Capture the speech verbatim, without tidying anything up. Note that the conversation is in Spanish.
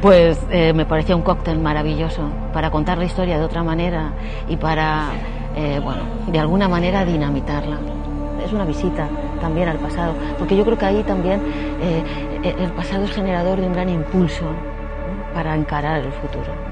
pues eh, me parecía un cóctel maravilloso para contar la historia de otra manera y para, eh, bueno, de alguna manera dinamitarla. Es una visita también al pasado, porque yo creo que ahí también eh, el pasado es generador de un gran impulso, ¿no?, para encarar el futuro.